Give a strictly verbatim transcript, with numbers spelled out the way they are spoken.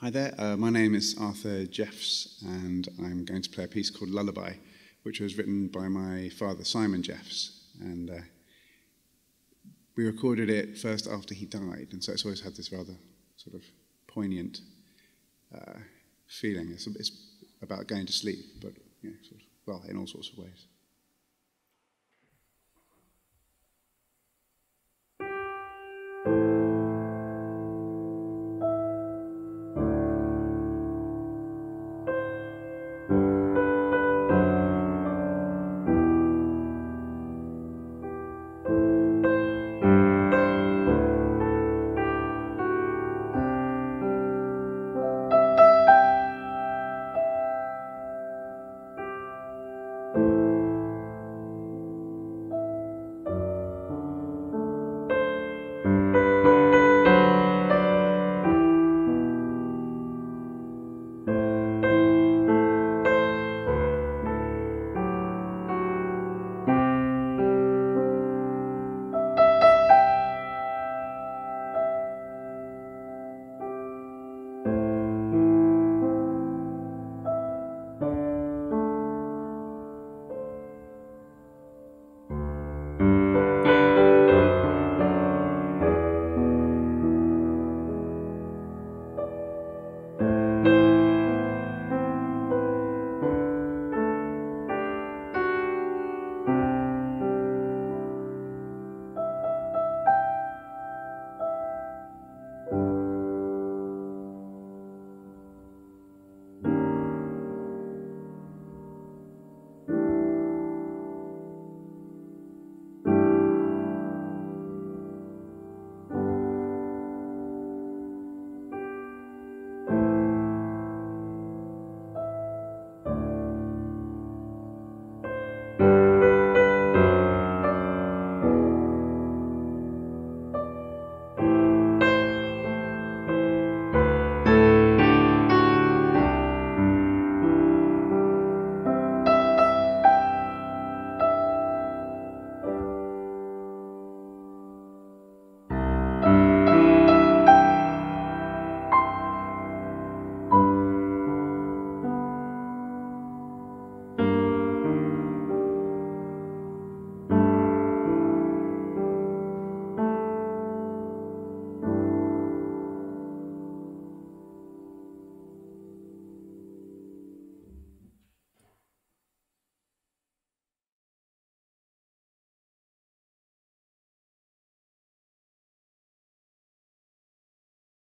Hi there, uh, my name is Arthur Jeffs, and I'm going to play a piece called Lullaby, which was written by my father, Simon Jeffs, and uh, we recorded it first after he died, and so it's always had this rather sort of poignant uh, feeling. It's, it's about going to sleep, but, you know, sort of, well, in all sorts of ways. Thank you.